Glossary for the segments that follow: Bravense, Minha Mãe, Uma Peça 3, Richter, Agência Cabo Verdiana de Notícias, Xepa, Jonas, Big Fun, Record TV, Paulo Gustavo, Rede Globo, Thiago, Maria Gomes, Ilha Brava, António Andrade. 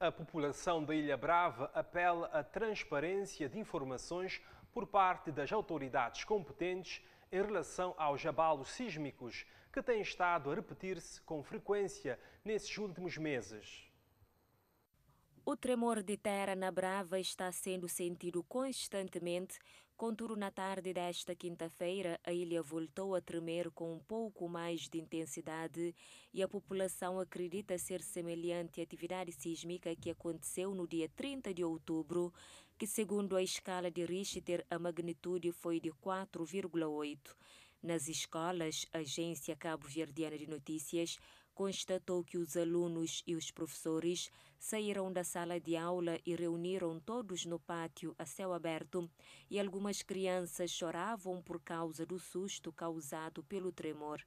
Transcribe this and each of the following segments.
A população da Ilha Brava apela à transparência de informações por parte das autoridades competentes em relação aos abalos sísmicos que têm estado a repetir-se com frequência nesses últimos meses. O tremor de terra na Brava está sendo sentido constantemente, contudo na tarde desta quinta-feira a ilha voltou a tremer com um pouco mais de intensidade e a população acredita ser semelhante à atividade sísmica que aconteceu no dia 30 de outubro, que segundo a escala de Richter a magnitude foi de 4,8. Nas escolas, a Agência Cabo Verdiana de Notícias constatou que os alunos e os professores saíram da sala de aula e reuniram todos no pátio a céu aberto e algumas crianças choravam por causa do susto causado pelo tremor.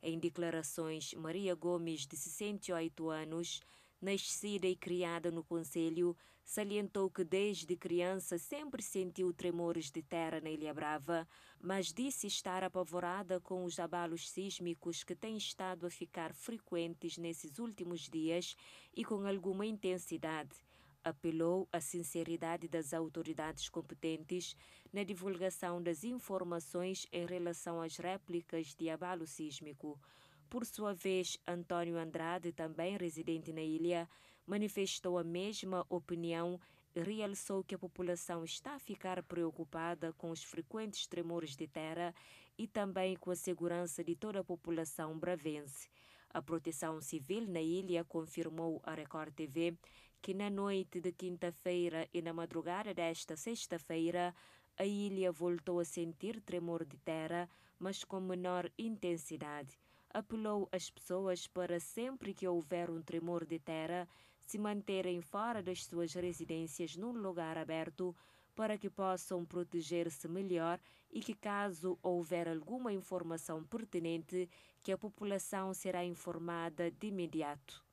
Em declarações, Maria Gomes, de 68 anos, nascida e criada no concelho, salientou que desde criança sempre sentiu tremores de terra na Ilha Brava, mas disse estar apavorada com os abalos sísmicos que têm estado a ficar frequentes nesses últimos dias e com alguma intensidade. Apelou à sinceridade das autoridades competentes na divulgação das informações em relação às réplicas de abalo sísmico. Por sua vez, António Andrade, também residente na ilha, manifestou a mesma opinião e realçou que a população está a ficar preocupada com os frequentes tremores de terra e também com a segurança de toda a população bravense. A Proteção Civil na ilha confirmou à Record TV que na noite de quinta-feira e na madrugada desta sexta-feira, a ilha voltou a sentir tremor de terra, mas com menor intensidade. Apelou às pessoas para, sempre que houver um tremor de terra, se manterem fora das suas residências num lugar aberto para que possam proteger-se melhor e que, caso houver alguma informação pertinente, que a população será informada de imediato.